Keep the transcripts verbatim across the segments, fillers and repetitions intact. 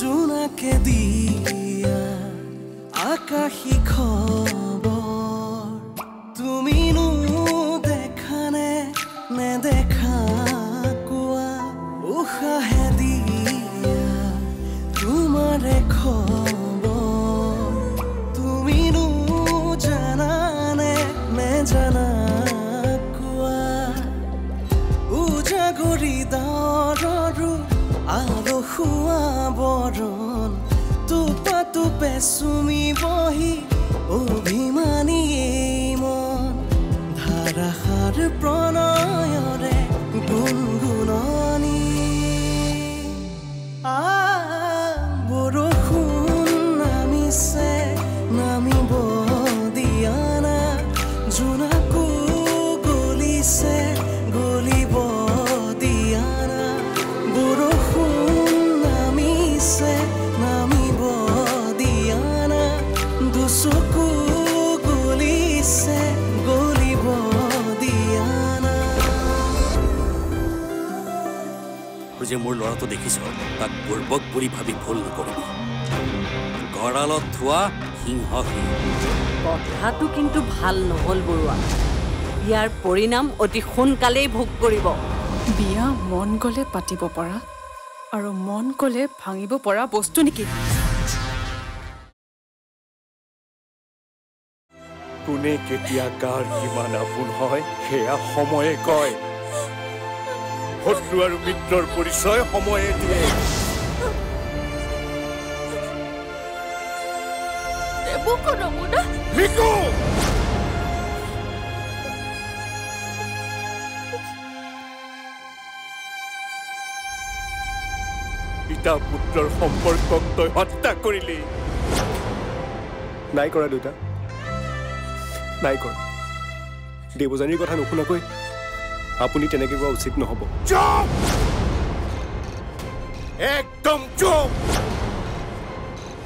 জোনাকে দিয়া আকাশী খবর তুমি নো দেখানে নে দেখা কুয়া উশাহে দিয়া তোমারে খবর তুমি নো জানানে নে জানা কুয়া উজাগরি দারু আলো খুয়া বরণ তুপা তুপে সুমি বহি অভিমানী এই মন ধারাহার প্রণয়রে গুণগুণনি আ বৰষুণ নামিছে নামিব দিয়া না জোনাকো গলিছে গলিব দিয়া না বৰষুণ নামিছে নামিব দিয়া না দুচকু গলিছে গলিব দিয়া না যে মোৰ লৰাটো দেখিছ তাক পূৰ্বক বুলি ভাবি ভুল নকৰিবি গড়ালত থোৱা সিংহ কথাটো কিন্তু ভাল নহল বৰুৱা ইয়াৰ পৰিণাম অতি সোনকালেই ভোগ কৰিব বিয়া মন গলে পাতিব পৰা আৰু মন গলে ভাঙিব পৰা বস্তু নেকি কোনে কেতিয়া কাৰ কিমান আপোন হয় সেয়া সময়ে কয় শত্ৰু আৰু মিত্ৰৰ পৰিচয় সময়ে দিয়ে পিতা পুত্ৰৰ সম্পৰ্কক তই হত্যা কৰিলি নাই কৰা দুটা নাই কৰা দেৱজানীৰ কথা নুশুনাকৈ আপুনি তেনেকৈ কোৱা উচিত নহব চুপ একদম চুপ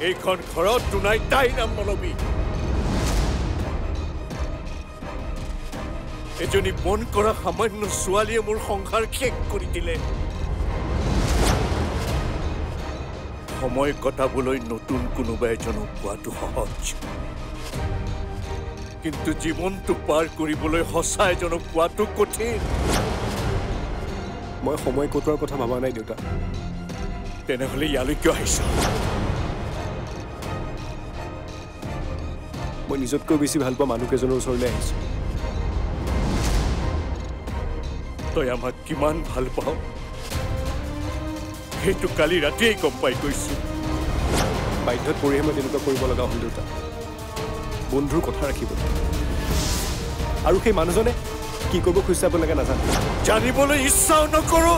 এইখন ঘৰত দুনাই তাই নাম নলবি এজনী মন কৰা সামান্য ছোৱালীয়ে মোৰ সংসাৰ শেষ কৰি দিলে সময় কটাবলৈ নতুন কোনোবা এজনক পোৱাটো সহজ কিন্তু জীৱনটো পাৰ কৰিবলৈ হসা এজনক পোৱাটো কঠিন মই সময় কটোৱাৰ কথা ভাবা নাই দেউতা তেনেহ'লে ইয়ালৈ কিয় আহিছ মই নিজতকৈ বেছি ভাল পোৱা মানুহ কেইজনৰ ওচৰলৈ আহিছোঁ তই আমাক কিমান ভাল পাওঁ সেইটো কালি ৰাতিয়ে গম পাই গৈছোঁ বাধ্যত পৰিহে মই তেনেকুৱা কৰিব লগা হ'ল দেউতা বন্ধুৰ কথা ৰাখিব আৰু সেই মানুহজনে কি কৰিব খুজিছে আপোনালোকে নাজানো জানিবলৈ ইচ্ছাও নকৰোঁ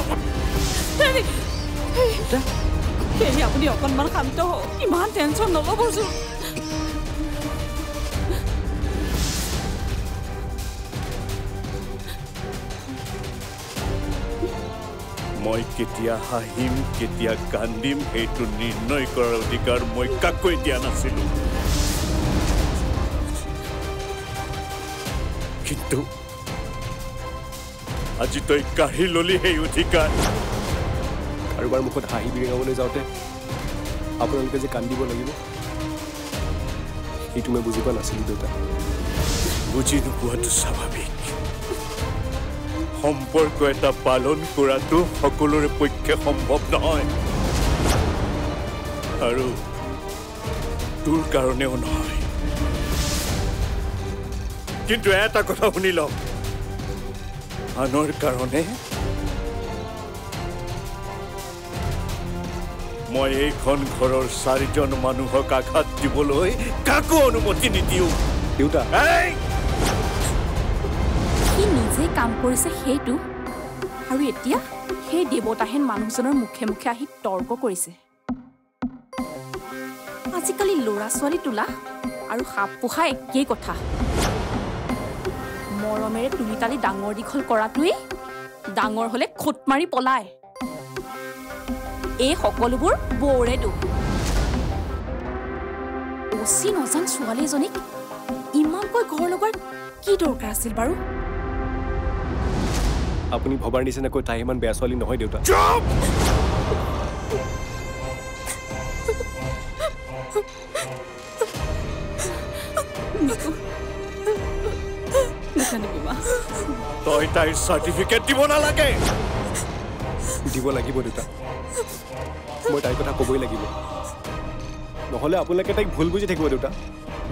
আপুনি অকণমান শান্ত হওক কিমান টেনচন নল'বচোন মই কেতিয়া হাহিম কেতিয়া কান্দিম এইটো নিৰ্ণয় কৰাৰ অধিকাৰ মই কাকো দিয়া নাছিলো কিন্তু আজি তই কাঢ়ি ললি সেই অধিকাৰ কাৰোবাৰ মুখত হাঁহি বিৰিঙাবলৈ যাওঁতে আপোনালোকে যে কান্দিব লাগিব এইটো মই বুজি পোৱা নাছিলো দেউতা বুজি নোপোৱাটো স্বাভাৱিক সম্পৰ্ক এটা পালন কৰাটো সকলোৰে পক্ষে সম্ভৱ নহয় আৰু তোৰ কাৰণেও নহয় কিন্তু এটা কথা শুনি লওঁ আনৰ কাৰণে মই এইখন ঘৰৰ চাৰিজন মানুহক আঘাত দিবলৈ কাকো অনুমতি নিদিওঁ দেউতা নিজে কাম কৰিছে সেইটো আৰু এতিয়া সেই দেৱতাহেন মানুহজনৰ মুখে মুখে আহি তৰ্ক কৰিছে আজিকালি ল'ৰা ছোৱালী তোলা আৰু সাপ পোহা একেই কথা মৰমেৰে তুলি তালি ডাঙৰ দীঘল কৰাটোৱেই ডাঙৰ হলে খুট মাৰি পলায় এই সকলোবোৰ বৌৰে দোষ অচি নজান ছোৱালীজনীক ইমানকৈ ঘৰ লগোৱাৰ কি দৰকাৰ আছিল বাৰু আপুনি ভবাৰ নিচিনাকৈ তাই ইমান বেয়া ছোৱালী নহয় দেউতা নিকো নাখানে বিমা তই তাই সার্টিফিকেট দিব না লাগে দিব লাগিব দেতা মই তাই কথা কবই লাগিব নহলে আপোনালোকে তাই ভুল বুজি থাকিব দেতা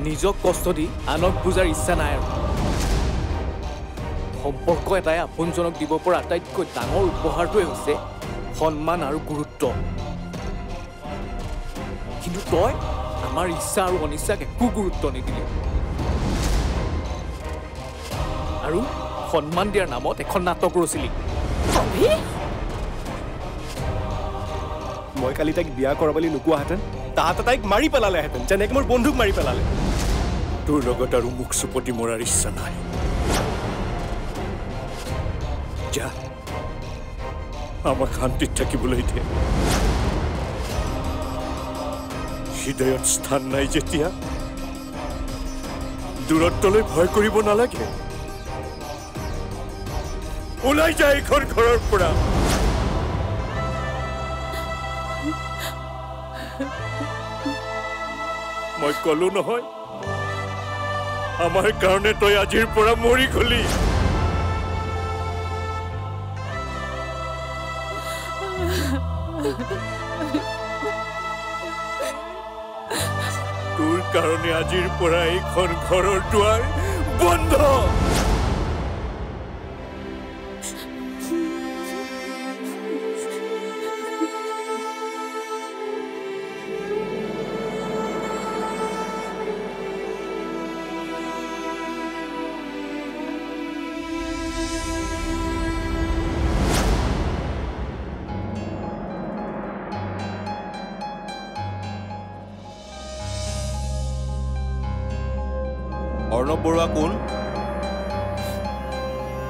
নিজক কষ্ট দি আনক বুজাৰ ইচ্ছা নাই আৰু সম্পৰ্ক এটাই আপোনজনক দিব পৰা আটাইতকৈ ডাঙৰ উপহাৰটোই হৈছে সম্মান আৰু গুৰুত্ব কিন্তু তই আমার ইচ্ছা আর অনিচ্ছাকে খুব গুরুত্ব নিদিলি আর সম্মান দিয়ার নামত এখন নাটক রচিলি মই কালি তাইক বিয়া কৰাবলি লুকুৱাহেতেন তাহাতে তাইক মাৰি পেলালেহেতেন যেনেকৈ মোৰ বন্ধুক মাৰি পেলালে তোৰ লগত আৰু মুখ চুপতি মৰাৰ ইচ্ছা নাই যা আমাক শান্তিত থাকিবলৈ দে হৃদয়ত স্থান নাই যেতিয়া দূৰত্বলৈ ভয় কৰিব নালাগে ওলাই যায় ঘৰ ঘৰৰ পৰা মই কলো নহয় আমাৰ কাৰণে তই আজিৰ পৰা মৰি গলি কাৰণে আজিৰ পৰা এইখন ঘৰেৰ দুয়াৰ বন্ধ বৰুৱা কোন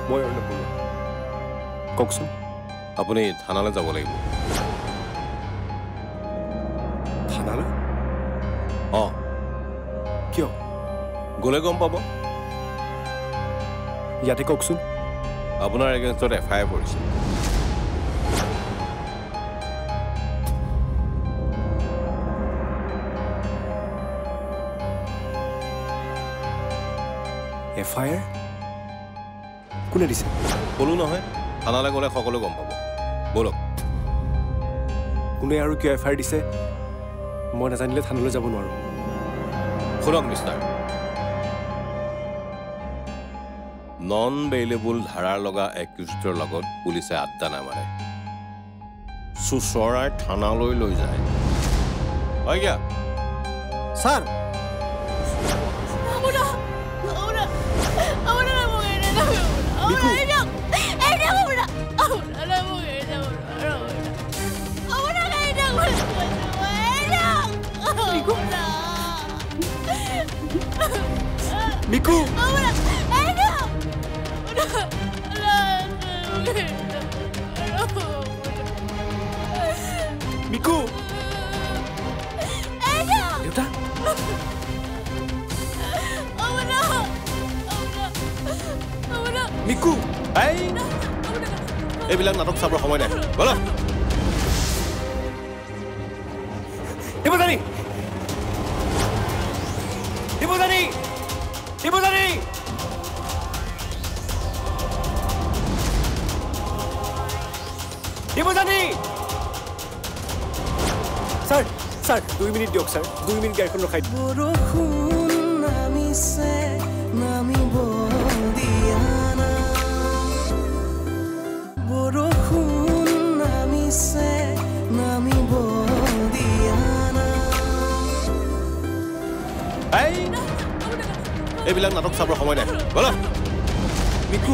মই অৰ্ণব বৰুৱা কওকচোন আপুনি থানালৈ যাব লাগিব থানালৈ অ কিয় গ'লে গম পাব ইয়াতে কওকচোন আপোনাৰ এগেইনষ্টত এফ আই আৰ কৰিছে Fire? Kuna dise? Bolu na hoy. Anala gole khokolo gom pabo. Bolo. Kuna aru kya fire dise? Moi na janile thanalo jabo noaru. Khulok mister. Non bailable dharar loga accuser logot police e adda na mare. Susora thanaloi loi jay. Hoy kya? Sir. Miku! Ahora, eh no. No. Miku. Eh no. ¿Dónde está? Ahora. Ahora. Ahora. Miku. Ay. Eh bilang natok sabro homoy na. Bolo. Ibu Dani. Ibu Dani. Ibu Dani! Ibu Dani! Sir, sir, two minutes diok sir. Two minutes garekon rokhai. Borokhun nami se nami boldiana. Borokhun nami se nami boldiana. Hey! এবিলাক নাটক চাবৰ সময় নাই বল Miku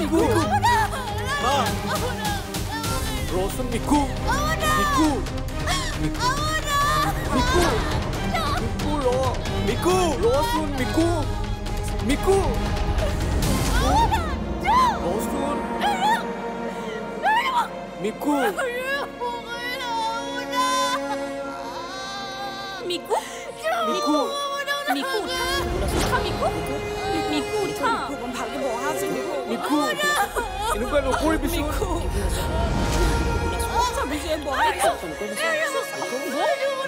Miku মা ৰসন Miku Miku Miku Miku ৰ Miku ৰসন মিকু মিকু ৰসন Miku Miku Miku Miku, Miku, Miku, Miku, Miku, I'm not going to lie to you. Miku, I'm not going to lie to you. Miku, I'm not going to lie to you.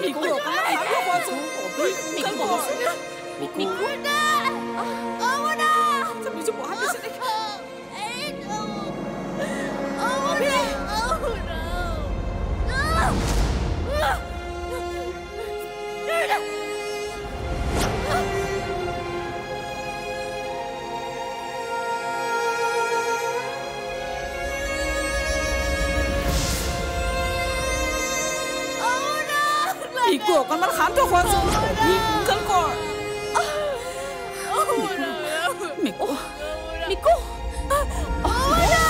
Miko, kan mal gaan toch gewoon zo. Miko, Miko, Miko. Ora,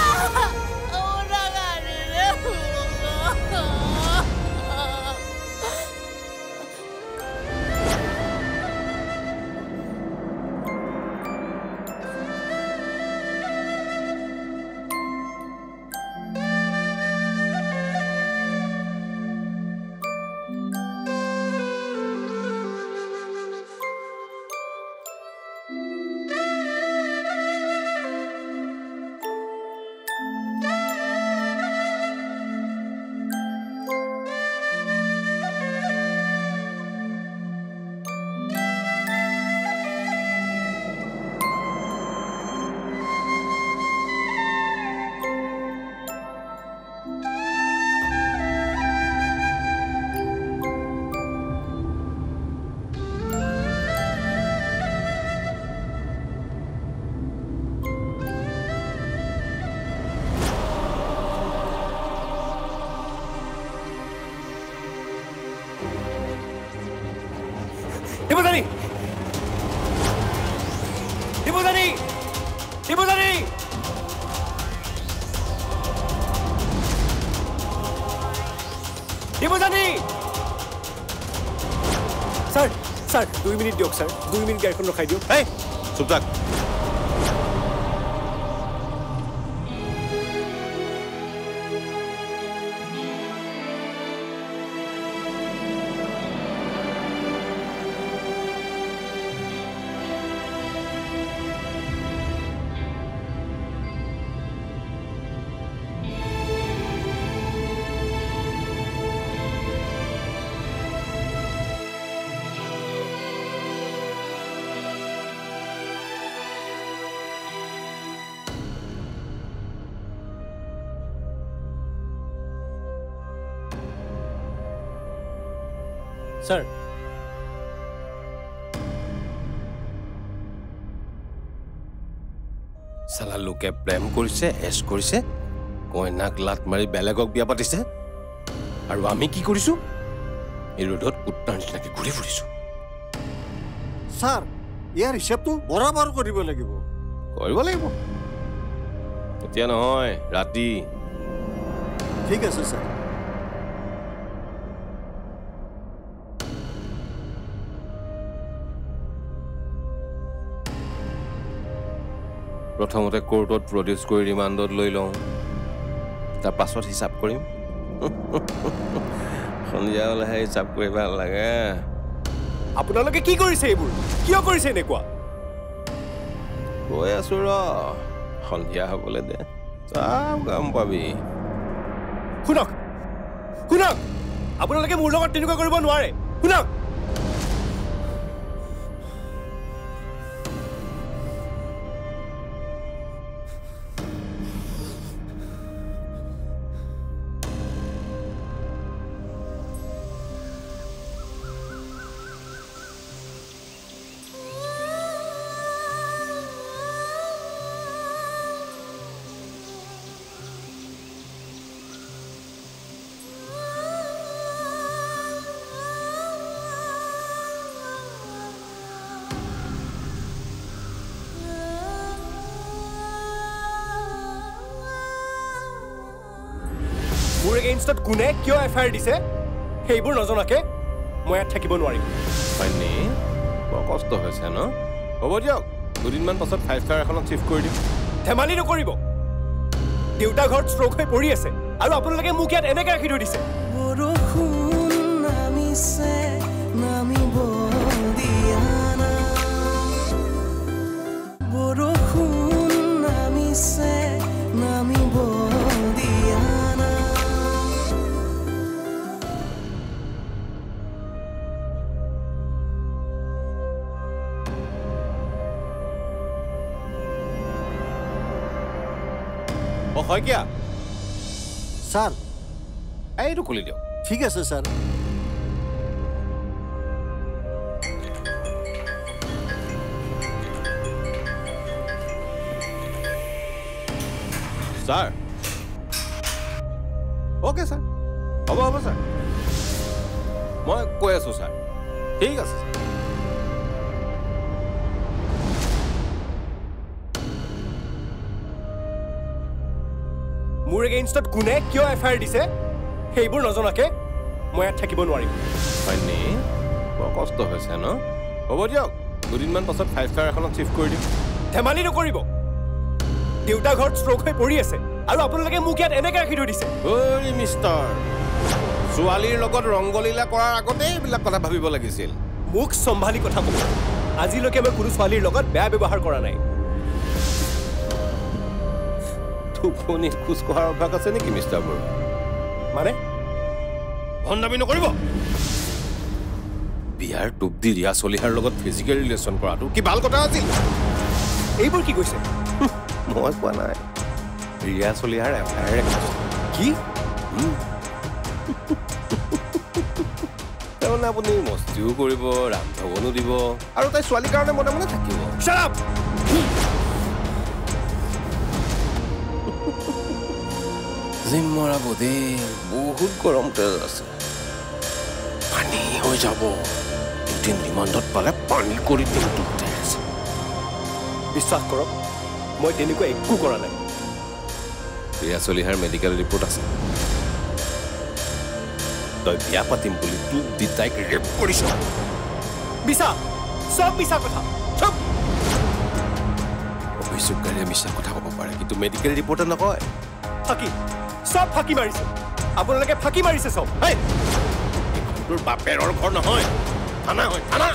ora galera. Two minutes, Doc, sir. Two minutes, get on the radio. Hey, Subtak. Sir. Sala look at Prem Kurse, S Kurse, Koinak Latmari Belagog Biapatiste, Aramiki Kurisu, Erudot Utanj like a Kurifurisu. Sir, here is Sheptu, Borabar Kuribalagibo. Kuribalagibo. Tianoi, Rati. Figures, sir. প্রথমতে কোর্টত produce কৰি ৰিমান্ডত লৈ লওঁ তাৰ পাছত হিচাপ কৰিম সন্ধিয়ালে হিচাপ কৰিব লাগে আপোনালোকে কি কৰিছে এইবোৰ কিয় কৰিছে নেকুৱা কয় আছো ৰ সন্ধিয়া হ'বলে দে সব কাম পাবি শুনক শুনক আপোনালোকে মোৰ লগত তেনেকুৱা কৰিব নোৱাৰে শুনক That Gune, kyo F I R dise? Heibur najonake, moi at thakibo noarim. Pani, bar kosto hoise na. Hobo diok, dudin man pasot five star ekhon shift kori dim. Themali nokoribo. Deuta ghor stroke hoi pori ase. Aru apunalage muk yat eneka rakhi thoi dise. Borokhun namise, nami boldiana. Borokhun namise, nami boldiana. वो है क्या sir? ऐ रुको ले लो। ठीक है sir. Sir sir okay sir. अब अब सर मैं कोई आसो सर। ठीक है सर। मोर अगेंस्ट कोने क्यों एफआईआर दिसे हेबुर नजनाके মই থাকিব নোৱাৰিম। মানে বৰ কষ্ট হৈছে ন? হ'ব দিয়ক, দুদিনমান পাছত ফাইভ স্টাৰ এখনত চিফ কৰি দিম। ধেমালি নকৰিব, দেউতা ঘৰত ষ্ট্ৰক হৈ পৰি আছে আৰু আপোনালোকে মোক ইয়াত এনেকৈ ৰাখি থৈ দিছে। ওই মিস্টাৰ, ছোৱালীৰ লগত ৰংগলীলা কৰাৰ আগতে এইবিলাক কথা ভাবিব লাগিছিল। মুখ সম্ভালি কথা কব। আজিলৈকে মই কোনো ছোৱালীৰ লগত বেয়া ব্যৱহাৰ কৰা নাই। টোপনি খুচ কৰাৰ অভ্যাস আছে নেকি মিস্টাৰ বৰু? মানে অন্নবি নকৰিব। বিয়াৰ টুপ দি ৰিয়া চলিহাৰ লগত ফিজিক্যাল ৰিলেশন কৰাটো কি ভাল কথা আছিল? এইবোৰ কি কৈছে? মই কোৱা নাই। ৰিয়া চলিহাৰ এফআইআৰ কি? তেনে আপুনি মস্তিও কৰিব, ৰাম ভগনো দিব আৰু তাই ছোৱালীৰ কাৰণে মনে মনে থাকিব। Shut up! জিমৰা বদে বহুত গৰম তেল আছে, পানী হৈ যাব। দুদিন ৰিমাণ্ডত পালে পানী কৰি দিম। বিশ্বাস কৰক, মই তেনেকুৱা একো কৰা নাই। ৰিয়া চলিহাৰ মেডিকেল ৰিপৰ্ট আছে। তই বিয়া পাতিম বুলি তোক দি তাইক ৰেপ কৰিছ। মিছা, চব মিছা কথা। চব অভিযোগকাৰীয়ে মিছা কথা ক'ব পাৰে, কিন্তু মেডিকেল ৰিপৰ্টত নকয়। ফাঁকি, সব ফাঁকি মাৰিছে আপোনালোকে। ফাঁকি মাৰিছে সব। হেই, তোৰ বাপেৰৰ ঘৰ নহয়, থানা হয় থানা।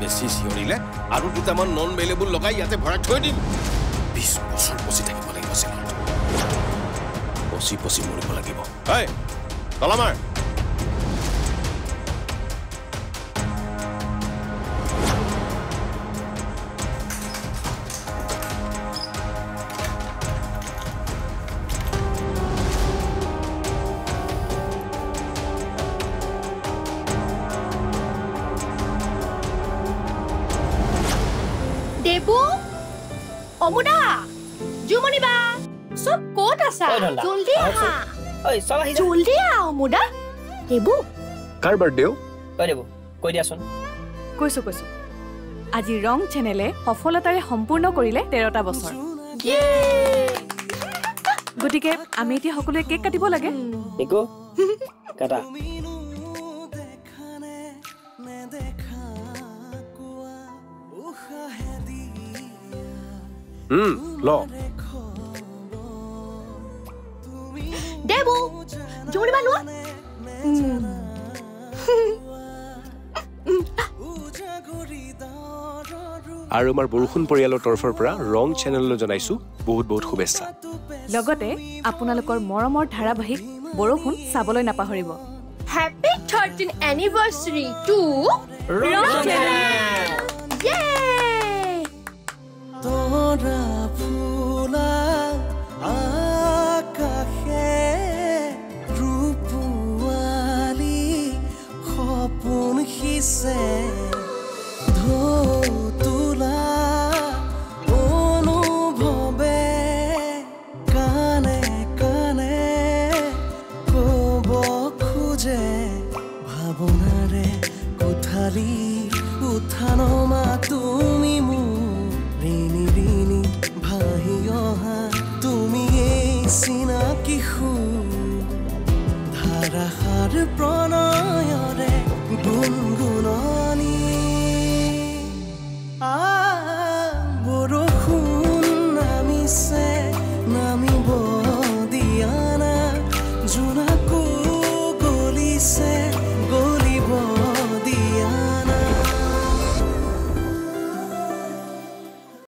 বেছি চিঞৰিলে আৰু দুটামান নন বেলেবল লগাই ইয়াতে ভৰাই থৈ দিম। বিশ বছৰ পচি থাকিব লাগিব, পচি পচি মৰিব লাগিব। হেই তলামাৰ, জলদি আহা। ঐ চলা হিজা, জলদি আও মুডা। দেবু কাৰ বাৰ্থডে ও? ঐ দেবু কৈ দিয়াচোন। কৈছো কৈছো। আজি ৰং চ্যানেলে সফলতাৰে সম্পূৰ্ণ কৰিলে তেৰটা বছৰ। ইয়ে! গটিকে আমি এতিয়া সকলোৱে কেক কাটিব লাগে। নিকো কাটা। হুম ল। দেবু জোড়ি বালুয়া। আর আমার বরুণ পৰিয়ালৰ তৰফৰ পৰা ৰং চেনেললৈ জনাইছো বহুত বহুত শুভেচ্ছা। লগতে আপোনালোকৰ মৰমৰ ধাৰাবাহিক বৰষুণ চাবলৈ নাপাহৰিব। Happy thirteenth anniversary to Rang channel. ইয়ে! তোরা ফুলা se dhotula onubhobe kane kane kobo khuje bhabonare kothali uthano ma tumi mu rini rini bhahiyo ha tumi ei sina ki khu dhara har pranayore গুনগুননি বৰষুণ নামিছে নামিব দিয়া না জোনাকো গলিছে।